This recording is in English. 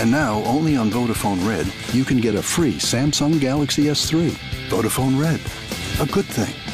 And now, only on Vodafone Red, you can get a free Samsung Galaxy S3. Vodafone Red, a good thing.